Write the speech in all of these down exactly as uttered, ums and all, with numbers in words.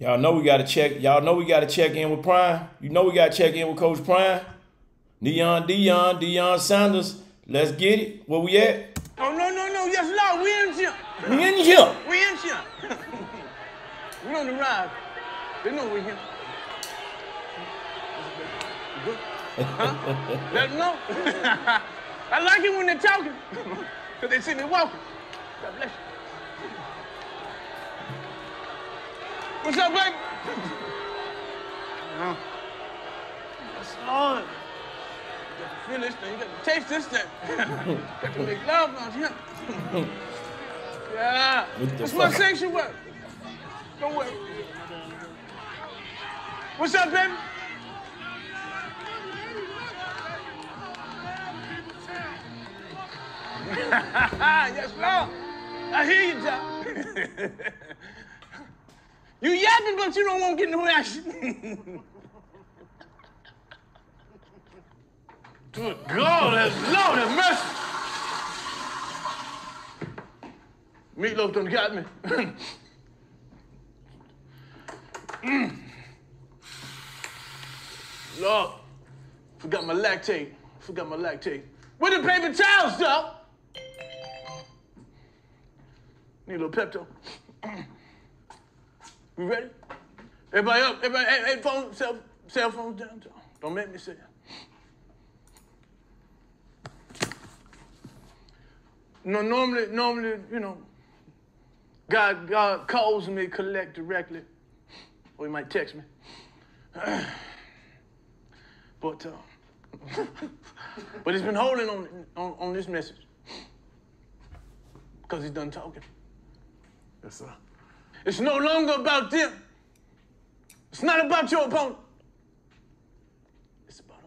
Y'all know we gotta check. Y'all know we gotta check in with Prime. You know we gotta check in with Coach Prime. Deion, Deion, Deion Sanders. Let's get it. Where we at? Oh no, no, no, yes, Lord, we in here. We in here. We in here. We on the ride. They know we here. Huh? Let them know. I like it when they're talking. Cause they see me walking. God bless you. What's up, baby? No. That's hard. You got to feel this thing. You got to taste this thing. You got to make love out here. Yeah. That's my sanctuary. Don't worry. What's up, baby? Yes, Lord. I hear you, John. You yapping, but you don't want to get no action. Good God, that's Lord have mercy. Meatloaf done got me. mm. Lord, forgot my lactate. Forgot my lactate. Where the paper towels, though? Need a little Pepto. You ready? Everybody up, everybody, hey, hey, phone, cell, cell phones down. Don't make me say it. No, normally, normally, you know, God, God calls me, collect directly, or he might text me. But, uh, but he's been holding on, on, on this message, because he's done talking. Yes, sir. It's no longer about them. It's not about your opponent. It's about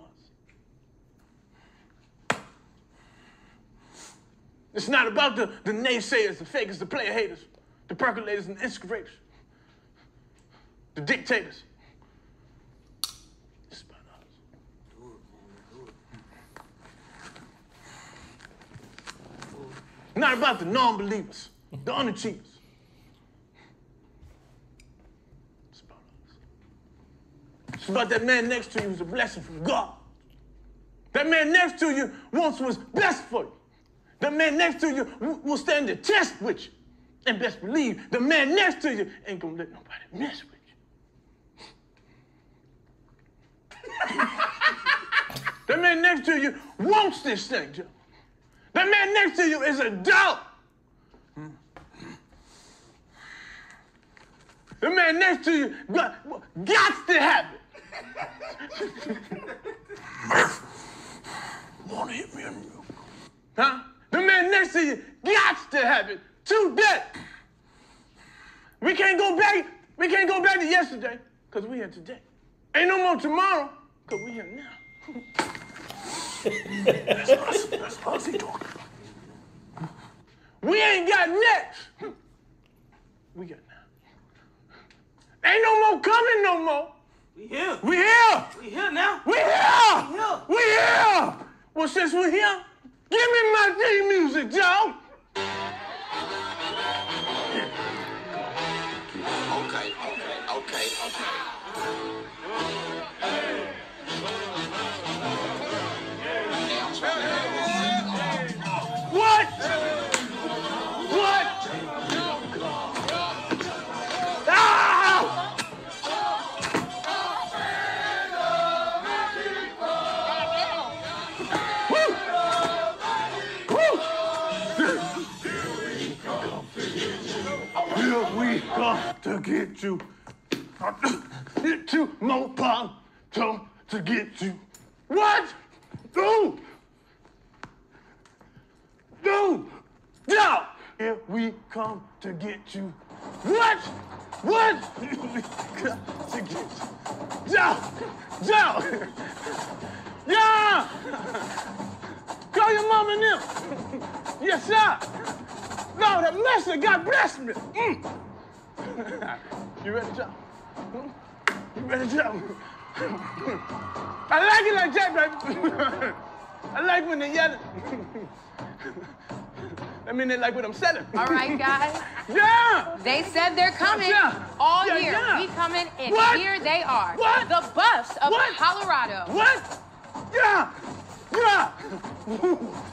us. It's not about the, the naysayers, the fakers, the player haters, the percolators and the inspirators, the dictators. It's about us. Do it, man. Do it. Not about the non-believers, the unachievers. It's about that man next to you who's a blessing from God. That man next to you once was best for you. The man next to you will stand the test with you. And best believe, the man next to you ain't gonna let nobody mess with you. That man next to you wants this thing, Joe. That man next to you is a dog. The man next to you got, got to have it. Wanna hit me in the room. Huh? The man next to you got to have it today. We can't go back, we can't go back to yesterday, cause we here today. Ain't no more tomorrow, cause we here now. That's us, that's us he talking about. We ain't got next. We got now. Ain't no more coming no more. We here. We here. We here now. We here. We here. We here. Well, since we're here, give me my theme music, y'all. Okay, okay, okay, okay. What? What? Got to get you, get you, more power to, to get you. What? Do, do, do. Here we come to get you. What? What? Here we come to get you. Joe, Joe, yeah. Call your mama now. Yes, sir. Lord, that mercy, God bless me. Mm. You ready to jump? You ready to jump? I like it like that, baby. I like when they yell. That means they like what I'm selling. All right, guys. Yeah. They said they're coming yeah. all yeah, year. Yeah. We coming, and what? Here they are. What? The Buffs of what? Colorado. What? Yeah. Yeah.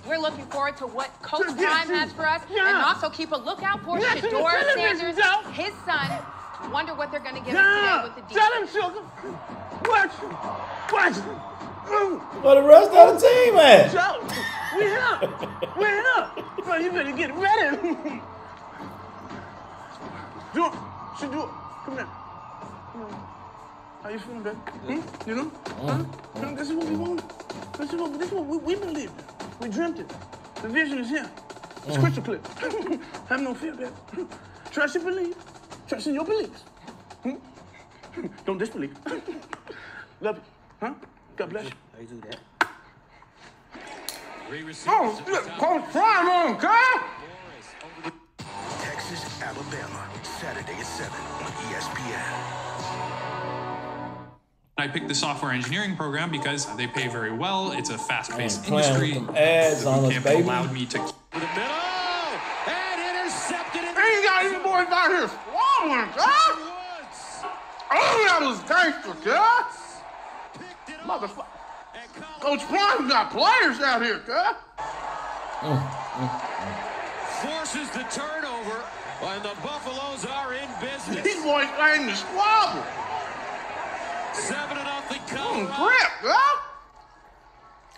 We're looking forward to what Coach Prime has for us, yeah. and also keep a lookout for yeah, Shedeur Sanders, out. His son. Wonder what they're going to give yeah. us today with the defense. Tell them, children. Watch. Watch. Where the rest of the team at? Joe, we up. We up. Bro, you better get ready. Do it. Should do it. Come here. Come here. How you feeling, babe? Hmm? You know? Huh? Mm. This is what we want. This is what, this is what we, we believe. We dreamt it. The vision is here. It's mm. crystal clear. Have no fear, babe. Trust and believe. Trust in your beliefs. Hmm? Don't disbelieve. Love you. Huh? God bless you. How you do that? Oh, look, Coach Prime on, girl! Texas, Alabama, Saturday at seven on E S P N. I picked the software engineering program because they pay very well. It's a fast-paced industry. Ads on us, baby. Allowed me to. The middle and intercepted it. They ain't got any boys out here swallowing, girl. Oh, that was gangster, girl. Motherfucker. Coach Prime got players out here, huh? Mm, mm, mm. Forces the turnover, and the Buffaloes are in business. These boys aim to squabble. Seven and off the Colorado. Mm, grip, huh?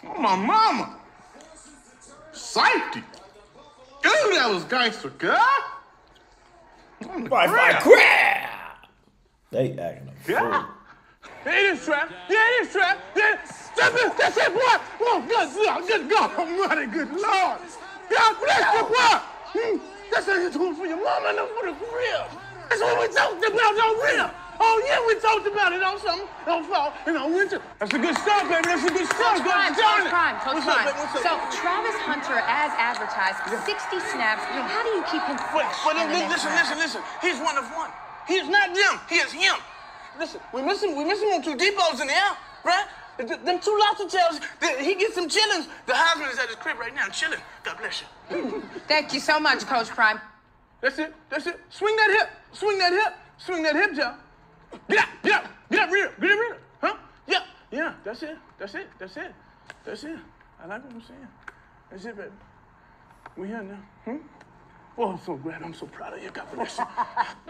Oh, my mama. Safety. Dude, that was gangster, huh? Mm, by grip. Grip. They acting a fool. It is trap. Yeah, it is trap. Yeah, that's it. That's it, boy. Oh, good, good God Almighty, good Lord. God bless you, boy. That's what you doing for your mama and them for the real. That's what we talked about on real. Oh yeah, we talked about it on something, on fall, and on winter. That's a good stuff, baby. That's a good stuff. Coach Prime, Coach Prime, Coach Prime. So Travis Hunter, as advertised, sixty snaps. How do you keep him fresh? But listen, listen, listen. He's one of one. He's not them. He is him. Listen, we miss him, we miss him on two depots in the air, right? Th them two lobster tails, he gets some chillings. The Heisman is at his crib right now, chilling. God bless you. Thank you so much, Coach Prime. That's it, that's it. Swing that hip, swing that hip, swing that hip, y'all. Get up, get up, get up, real, get up, real, huh? Yeah, yeah, that's it, that's it, that's it, that's it. I like what I'm saying. That's it, baby. We here now, hmm? Oh, I'm so glad. I'm so proud of you. God bless you.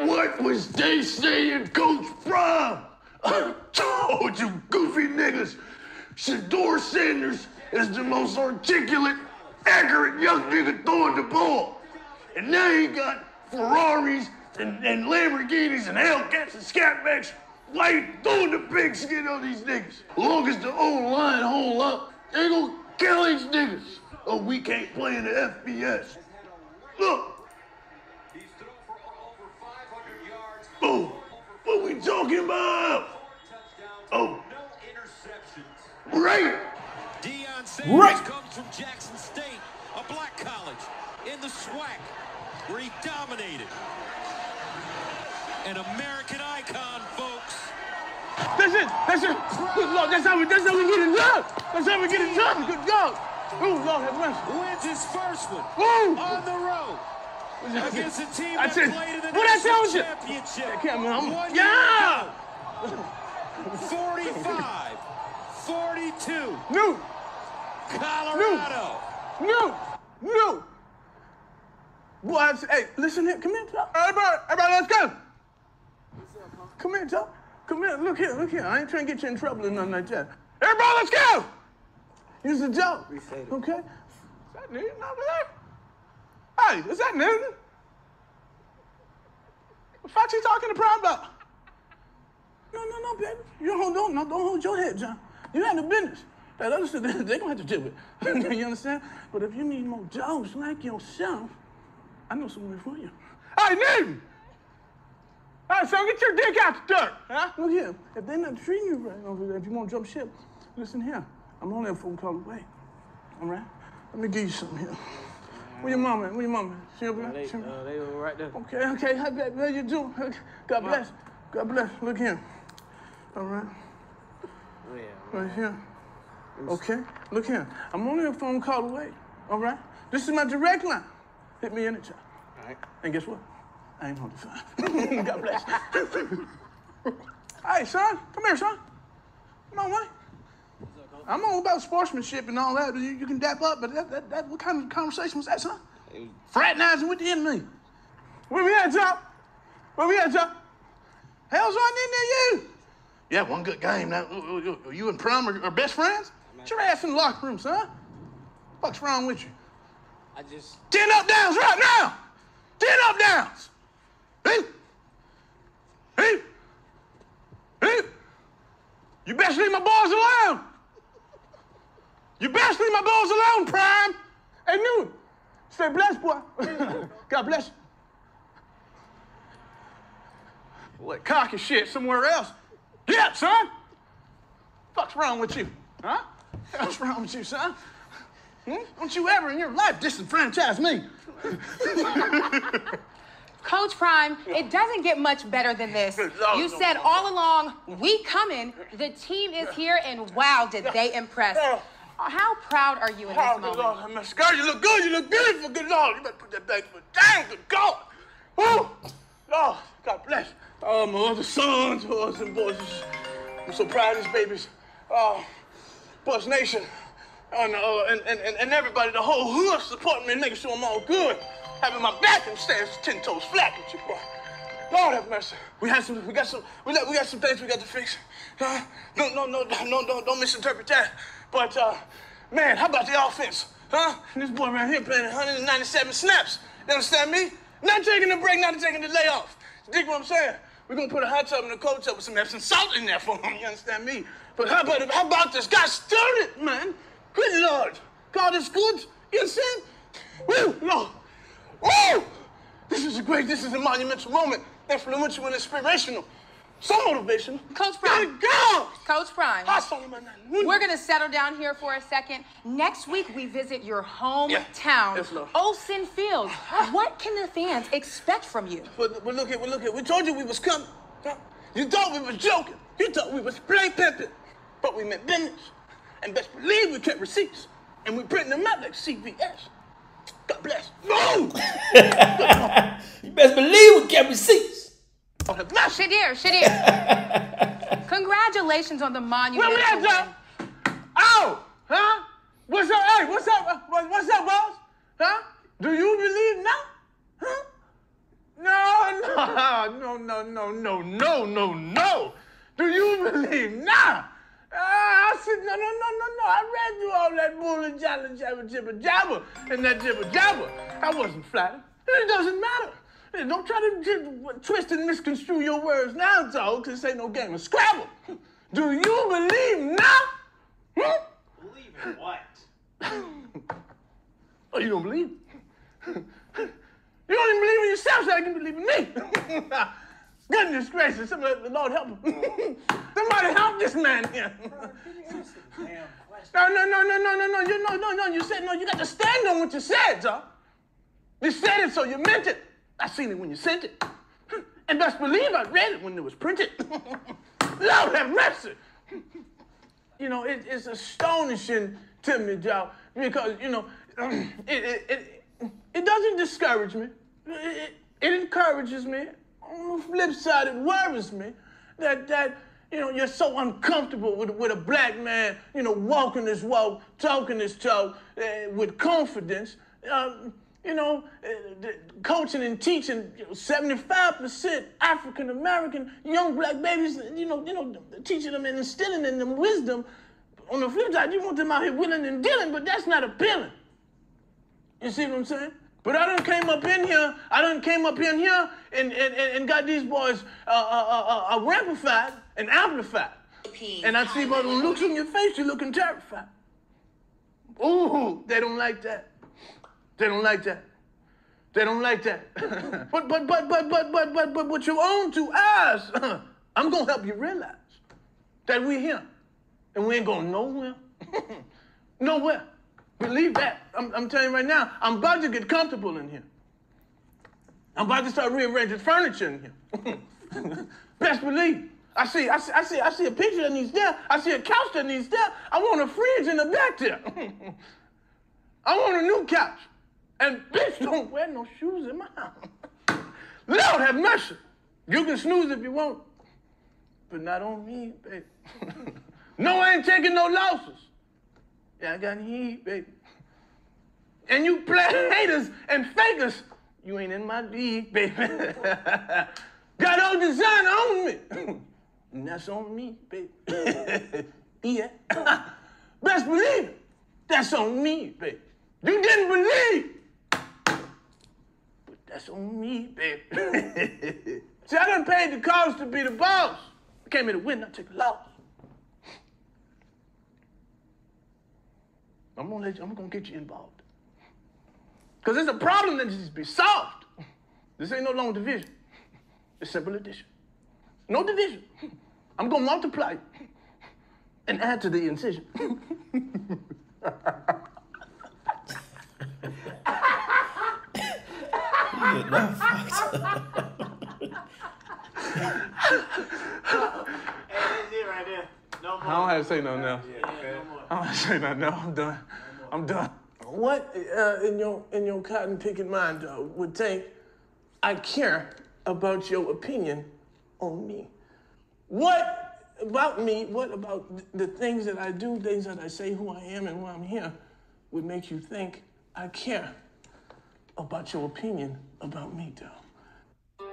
What was they saying, Coach Prime? I told you, goofy niggas. Shedeur Sanders is the most articulate, accurate young nigga throwing the ball. And now he got Ferraris and, and Lamborghinis and Hellcats and Scatbacks. Why you throwing the big skin on these niggas? Long as the old line hold up, they gonna kill these niggas. Oh, we can't play in the F B S. Look. Oh, what we talking about? Oh, right. Deion Sanders right. comes from Jackson State, a black college in the SWAC, where he dominated. An American icon, folks. That's it. That's it. Good Lord, that's how we. That's how we get it done. That's how we get it done. Good God. Ooh, Lord have mercy. Wins his first one. Ooh. On the road. Against a team that played in the national championship. I can't, man. Yeah! forty-five, forty-two. New. Colorado. New. New. New. Boy, hey, listen here. Come here, Tom. Everybody, everybody, let's go. What's up, huh? Come here, Tom. Come here. Look here, look here. I ain't trying to get you in trouble or nothing like that. Everybody, let's go. It's a joke. It. Okay. Is that Newton over there? Hey, is that Newton? What fuck you talking to Prime about? No, no, no, baby. You don't hold on. No, don't hold your head, John. You had no business. That other stuff, they're gonna have to deal with. You understand? But if you need more dogs like yourself, I know somewhere for you. Hey, Newton! All right, so get your dick out the dirt, huh? Look here. If they're not treating you right over there, if you want to jump ship, listen here. I'm only a phone call away, all right? Let me give you something here. Where your mama at? Where your mama at? She over there? They, uh, they were right there. Okay, okay. How, baby, how you doing? God bless. God bless. Look here. All right? Oh, yeah. Right here. Okay? Look here. I'm only a phone call away, all right? This is my direct line. Put me in it, sir. All right. And guess what? I ain't hungry, son. God bless you. Hey, son. Come here, son. Come on, man. I'm all about sportsmanship and all that. You, you can dap up, but that, that, that, what kind of conversation was that, son? Hey. Fraternizing with the enemy. Where we at, Jock? Where we at, Jock? Hell's on in there, you. Yeah, one good game. Now, you and Prime are, are best friends? Get your ass in the locker room, son. What's wrong with you? I just... Ten up downs right now! Ten up downs! Hey! Hey! Hey! You best leave my boys alone! You best leave my boys alone, Prime! Hey, Newton! Stay blessed, boy. God bless you. What cocky shit somewhere else. Yeah, son! What's wrong with you? Huh? What's wrong with you, son? Hmm? Don't you ever in your life disenfranchise me. Coach Prime, it doesn't get much better than this. You said all along, we coming, the team is here, and wow, did they impress. How proud are you in this moment? Oh, good Lord, I'm you look good, you look beautiful, good Lord. You better put that back in the dang, good God. Woo! Lord, God bless. Oh, my other sons, boys and boys. I'm so proud of these babies. Oh, Bus Nation. And, uh, and, and, and everybody, the whole hood supporting me, nigga, so I'm all good. Having my back and stands ten toes flat with you, boy. Lord have mercy. We had some, we got some, we got, we got some things we got to fix. Uh, no, no, no, no, no, no, don't misinterpret that. But, uh, man, how about the offense, huh? This boy right here playing one hundred ninety-seven snaps. You understand me? Not taking the break, not taking the layoff. You dig what I'm saying? We're gonna put a hot tub and a cold tub with some Epsom salt in there for him. You understand me? But how about, how about this guy started, man? Good Lord, God is good. You understand? Woo, Lord. Woo! This is a great, this is a monumental moment. Influential and inspirational. Some motivation. Coach Prime. Good God! Coach Prime. We're going to settle down here for a second. Next week, we visit your hometown, yeah. Olson Fields. What can the fans expect from you? Well, well, look at, well, look at. We told you we was coming. You thought we was joking. You thought we was play pimping. But we meant business. And best believe we kept receipts. And we printing them out like C B S. God bless. No! You best believe we kept receipts. Shedeur, Shedeur. Congratulations on the monument. Where we at, Joe? Oh! Huh? What's up? Hey, what's up? What's up, boss? Huh? Do you believe now? Huh? No, no, no, no, no, no, no, no. Do you believe now? Uh, I said, no, no, no, no, no. I read through all that bull and jabber, jabber, jibber, jabber, and that jibber, jabber. I wasn't flattered. It doesn't matter. Don't try to twist and misconstrue your words now, dog, because this ain't no game of Scrabble. Do you believe now? Hmm? Believe in what? Oh, you don't believe? You don't even believe in yourself, so I can believe in me. Goodness gracious, somebody, the Lord help him. Somebody help this man here. No, no, no, no, no, no, no, you, no, no, no, you said, no, you got to stand on what you said, dog. You said it, so you meant it. I seen it when you sent it. And best believe I read it when it was printed. Lord have mercy. You know, it, it's astonishing to me, y'all, because, you know, it, it, it, it doesn't discourage me. It, it encourages me. On the flip side, it worries me that, that you know, you're so uncomfortable with, with a black man, you know, walking this walk, talking this talk uh, with confidence. Um, You know, uh, the coaching and teaching you know, seventy-five percent African American young black babies. You know, you know, teaching them and instilling in them wisdom. On the flip side, you want them out here willing and dealing, but that's not appealing. You see what I'm saying? But I done came up in here. I done came up in here and and, and got these boys uh, uh, uh, uh, ramplified and amplified. Peace. And I see by the looks on your face, you're looking terrified. Ooh, they don't like that. They don't like that. They don't like that. but, but, but, but, but, but, but, but, with your own two eyes, I'm gonna help you realize that we're here and we ain't going nowhere. Nowhere. Believe that. I'm, I'm telling you right now, I'm about to get comfortable in here. I'm about to start rearranging furniture in here. Best believe. I see, I see, I see, I see a picture that needs there. I see a couch that needs there. I want a fridge in the back there. I want a new couch. And bitch don't wear no shoes in my house. Lord have mercy. You can snooze if you want, but not on me, baby. No, I ain't taking no losses. Yeah, I got heat, baby. And you play haters and fakers. You ain't in my league, baby. Got all design on me. And that's on me, baby. Yeah. Best believe it. That's on me, baby. You didn't believe. But that's on me, baby. See, I done paid the cost to be the boss. I came here to win, not take a loss. I'm gonna let you, I'm gonna get you involved. Because it's a problem that needs to be solved. This ain't no long division. It's simple addition. No division. I'm gonna multiply it and add to the incision. I don't have to say nothing now. I don't have to say nothing now. I'm done. I'm done. What uh, in your in your cotton picking mind uh, would think I care about your opinion on me? What about me? What about th the things that I do, things that I say, who I am, and why I'm here, would make you think I care about your opinion about me, though?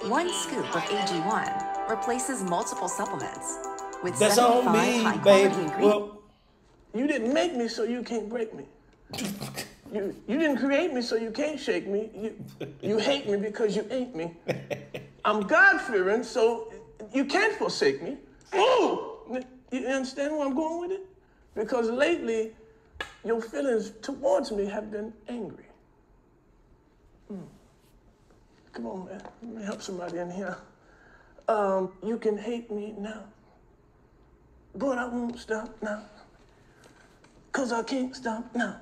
One scoop of A G one replaces multiple supplements. With that's on me, baby. Well, you didn't make me, so you can't break me. you you didn't create me, so you can't shake me. You, you hate me because you ain't me. I'm God-fearing, so you can't forsake me. Ooh! You understand where I'm going with it? Because lately, your feelings towards me have been angry. Mm. Come on, man. Let me help somebody in here. Um, you can hate me now. But I won't stop now, 'cause I can't stop now.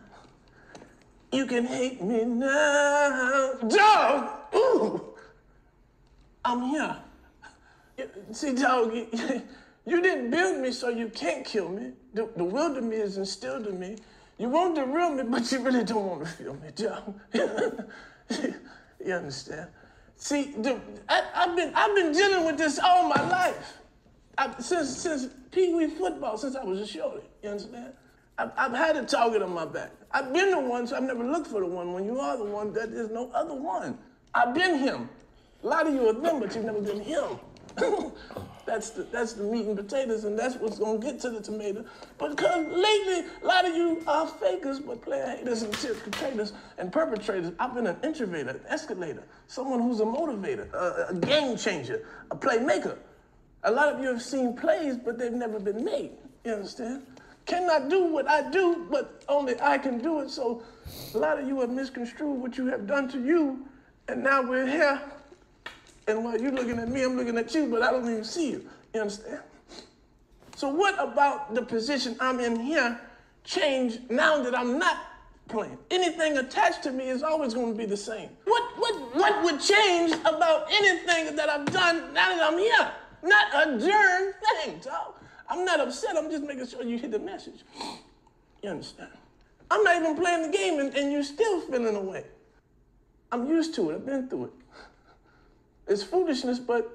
You can hate me now. Dog! Ooh! I'm here. See, dog, you, you didn't build me, so you can't kill me. The, the will to me is instilled in me. You want to real me, but you really don't want to feel me, dog. You understand? See, the, I, I've been, I've been dealing with this all my life. I, since since Pee Wee football, since I was a shorty, you understand? I've, I've had a target on my back. I've been the one, so I've never looked for the one. When you are the one, there is no other one. I've been him. A lot of you are them, but you've never been him. that's, the, that's the meat and potatoes, and that's what's going to get to the tomato. Because lately, a lot of you are fakers, but player haters and chips, potatoes, and perpetrators. I've been an introverter, an escalator, someone who's a motivator, a, a game changer, a playmaker. A lot of you have seen plays, but they've never been made. You understand? Cannot do what I do, but only I can do it. So a lot of you have misconstrued what you have done to you, and now we're here. And while you're looking at me, I'm looking at you, but I don't even see you. You understand? So what about the position I'm in here change now that I'm not playing? Anything attached to me is always going to be the same. What, what, what would change about anything that I've done now that I'm here? Not a darn thing, dog. I'm not upset. I'm just making sure you hit the message. You understand? I'm not even playing the game, and, and you're still feeling away. I'm used to it. I've been through it. It's foolishness, but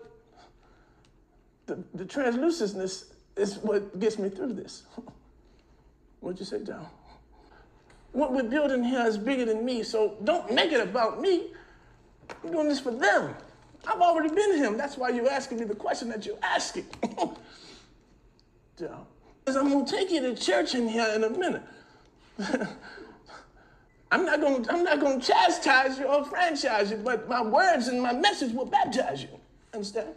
the, the translucentness is what gets me through this. What'd you say, John? What we're building here is bigger than me, so don't make it about me. We're doing this for them. I've already been him. That's why you're asking me the question that you're asking. So, I'm gonna take you to church in here in a minute. I'm not gonna, I'm not gonna chastise you or franchise you, but my words and my message will baptize you. Understand?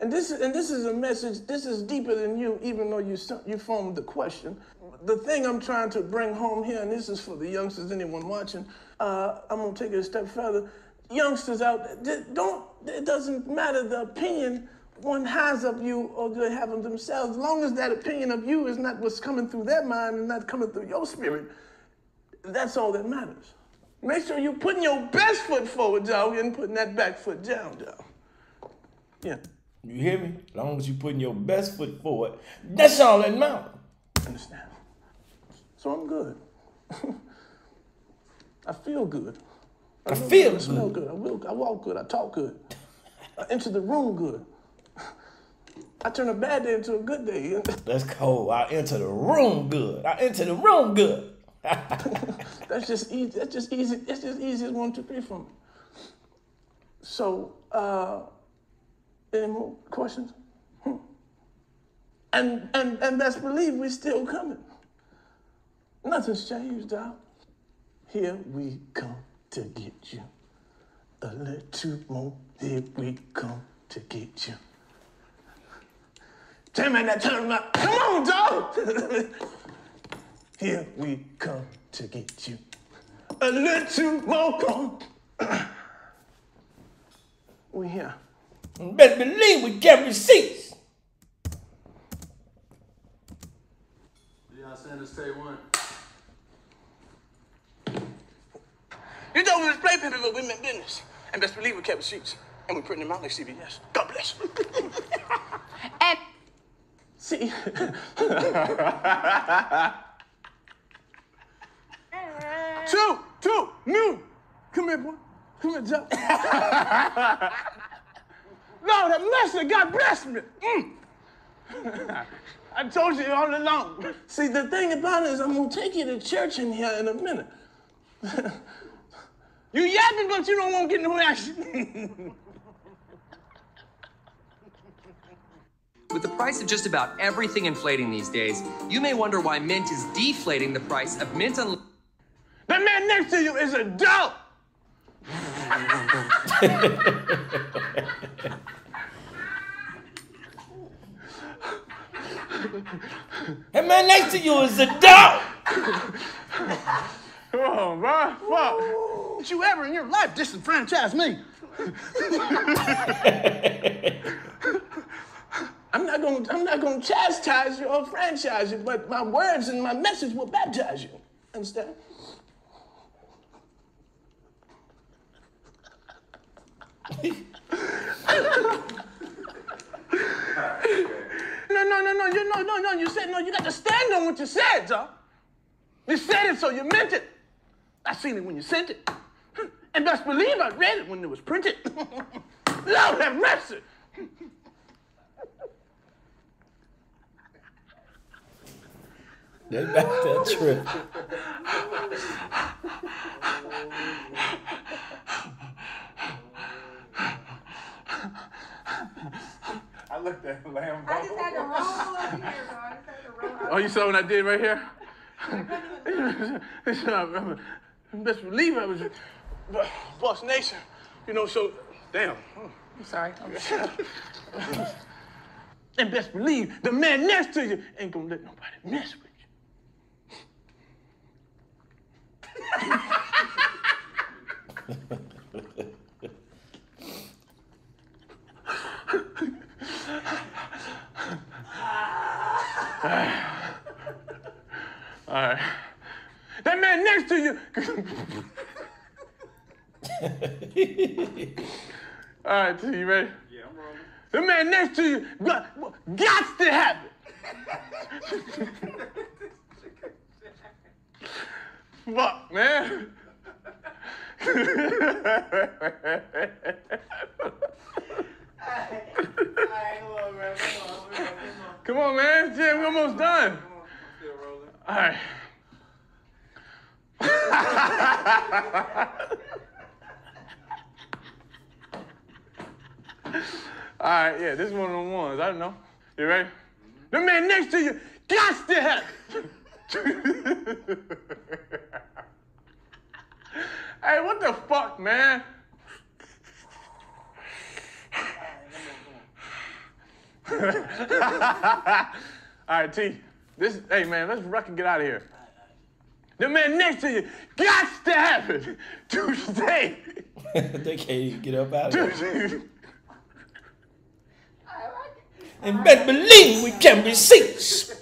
And this, and this is a message. This is deeper than you, even though you you formed the question. The thing I'm trying to bring home here, and this is for the youngsters, anyone watching. Uh, I'm gonna take it a step further. Youngsters out there, don't, it doesn't matter the opinion one has of you or they have of themselves, as long as that opinion of you is not what's coming through their mind and not coming through your spirit, that's all that matters. Make sure you're putting your best foot forward, dog, and putting that back foot down, dog. Yeah. You hear me? As long as you're putting your best foot forward, that's all that matters. Understand. So I'm good. I feel good. I, I feel good. good. I smell good. I, will, I walk good. I talk good. I enter the room good. I turn a bad day into a good day. That's cold. I enter the room good. I enter the room good. That's just easy. That's just easy. That's just easy as one, two, three for me. So, uh, any more questions? Hmm. And and and best believe we're still coming. Nothing's changed, dog. Here we come to get you. A little more. Here we come to get you. Turn man, that turn man. Come on, dog. Here we come to get you. A little more. Come on. We here. You better believe we get receipts. Deion Sanders, take one. You know we was play people, but we meant business. And best believe we kept receipts. And we printed them out like C B S. God bless. And see. two, two, new. Come here, boy. Come here, Joe. No, that blessing, God bless me. Mm. I told you all along. See, the thing about it is I'm going to take you to church in here in a minute. You yapping, but you don't want to get no action. With the price of just about everything inflating these days, you may wonder why Mint is deflating the price of Mint Unlimited. That man next to you is a dope. That man next to you is a dope. Oh, my fuck. Did you ever in your life disenfranchise me? I'm not gonna, I'm not gonna chastise you or franchise you, but my words and my message will baptize you. Understand? no, no, no, no, you no, no, no. You said no. You got to stand on what you said, dog. You said it, so you meant it. I seen it when you sent it, and best believe I read it when it was printed. Lord have mercy. That's not that trip. I looked at Lambo. I just had to roll up here, bro. I just had to roll up. Oh, you saw what I did right here? Best believe I was Boss Nation. You know, so damn. I'm sorry. I'm and best believe the man next to you ain't gonna let nobody mess with you. All right. All right. That man next to you. All right, T, you ready? Yeah, I'm rolling. The man next to you got, got to have it. Fuck, man. Come on, man. Jim, we're almost done. All right. All right, yeah, this is one of the ones. I don't know. You ready? Mm-hmm. The man next to you got to have it. Hey, what the fuck, man? All right, T, this, hey, man, let's wreck and get out of here. The man next to you got to have it. Tuesday. They can't even get up out of here. And best believe we can receive.